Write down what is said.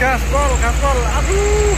Gaspol, Gaspol, gaspol, aduh.